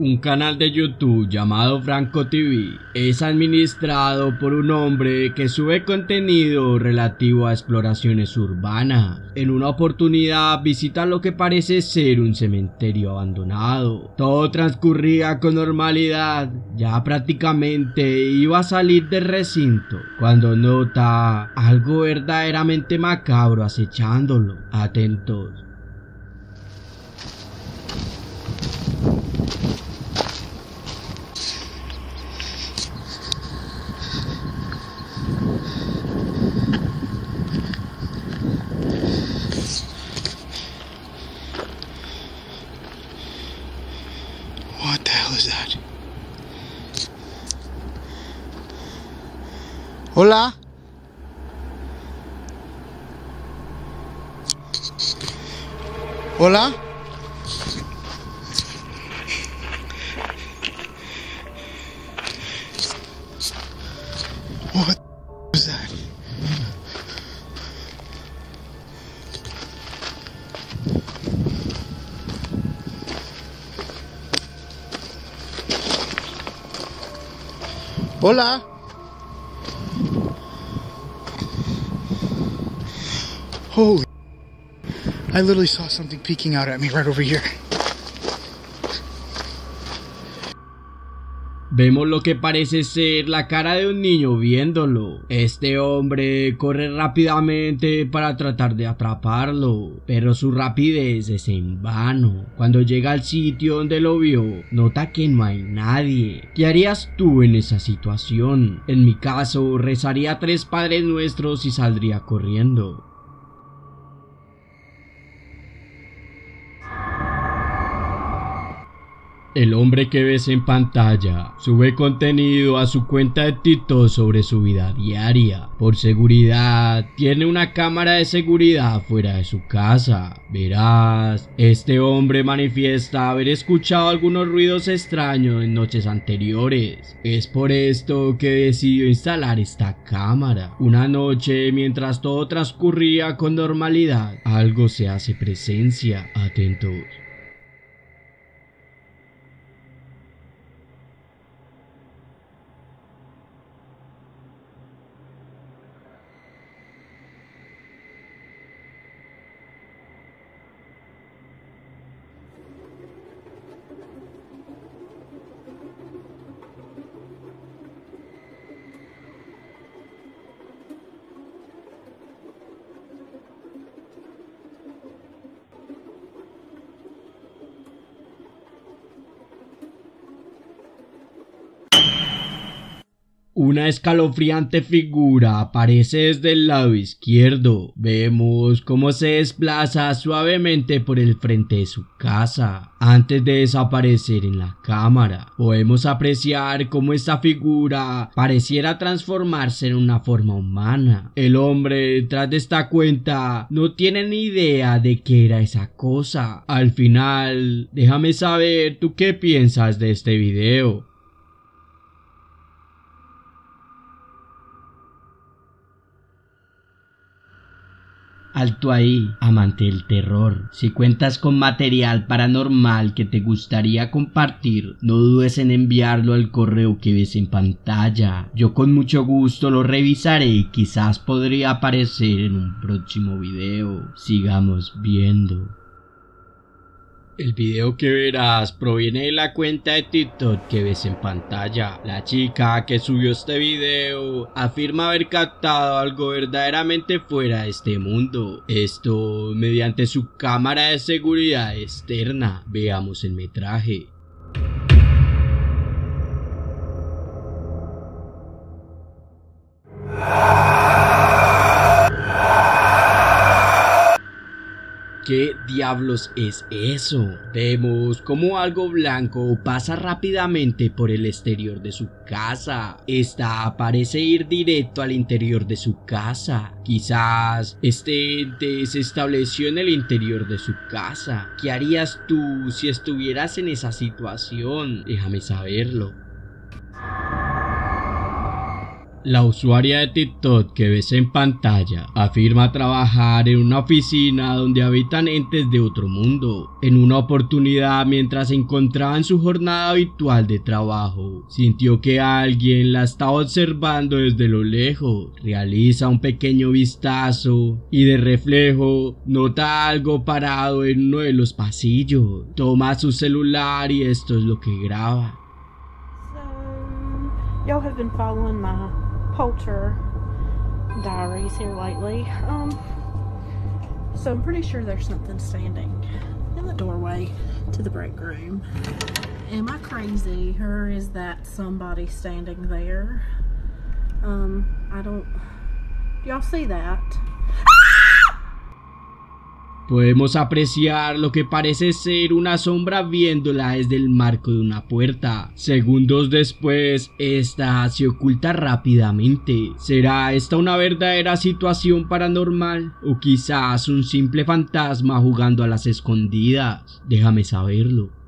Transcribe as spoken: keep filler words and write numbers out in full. Un canal de YouTube llamado Franco T V es administrado por un hombre que sube contenido relativo a exploraciones urbanas. En una oportunidad visita lo que parece ser un cementerio abandonado. Todo transcurría con normalidad, ya prácticamente iba a salir del recinto cuando nota algo verdaderamente macabro acechándolo. Atentos. Hola. Hola. What was that? Hola. Holy, I literally saw something peeking out at me right over here. Vemos lo que parece ser la cara de un niño viéndolo. Este hombre corre rápidamente para tratar de atraparlo, pero su rapidez es en vano. Cuando llega al sitio donde lo vio, nota que no hay nadie. ¿Qué harías tú en esa situación? En mi caso, rezaría a tres Padres Nuestros y saldría corriendo. El hombre que ves en pantalla sube contenido a su cuenta de TikTok sobre su vida diaria. Por seguridad, tiene una cámara de seguridad fuera de su casa. Verás, este hombre manifiesta haber escuchado algunos ruidos extraños en noches anteriores. Es por esto que decidió instalar esta cámara. Una noche, mientras todo transcurría con normalidad, algo se hace presencia. Atentos. Una escalofriante figura aparece desde el lado izquierdo. Vemos cómo se desplaza suavemente por el frente de su casa, antes de desaparecer en la cámara. Podemos apreciar cómo esta figura pareciera transformarse en una forma humana. El hombre tras de esta cuenta no tiene ni idea de qué era esa cosa. Al final, déjame saber tú qué piensas de este video. Alto ahí, amante del terror. Si cuentas con material paranormal que te gustaría compartir, no dudes en enviarlo al correo que ves en pantalla. Yo con mucho gusto lo revisaré y quizás podría aparecer en un próximo video. Sigamos viendo. El video que verás proviene de la cuenta de TikTok que ves en pantalla. La chica que subió este video afirma haber captado algo verdaderamente fuera de este mundo. Esto mediante su cámara de seguridad externa. Veamos el metraje. ¿Qué diablos es eso? Vemos como algo blanco pasa rápidamente por el exterior de su casa. Esta parece ir directo al interior de su casa. Quizás este ente se estableció en el interior de su casa. ¿Qué harías tú si estuvieras en esa situación? Déjame saberlo. La usuaria de TikTok que ves en pantalla afirma trabajar en una oficina donde habitan entes de otro mundo. En una oportunidad, mientras se encontraba en su jornada habitual de trabajo, sintió que alguien la estaba observando desde lo lejos. Realiza un pequeño vistazo y de reflejo nota algo parado en uno de los pasillos. Toma su celular y esto es lo que graba. Y'all have been following my Poulter diaries here lately. Um, so I'm pretty sure there's something standing in the doorway to the break room. Am I crazy, or is that somebody standing there? Um, I don't. Y'all see that? Podemos apreciar lo que parece ser una sombra viéndola desde el marco de una puerta. Segundos después, esta se oculta rápidamente. ¿Será esta una verdadera situación paranormal? ¿O quizás un simple fantasma jugando a las escondidas? Déjame saberlo.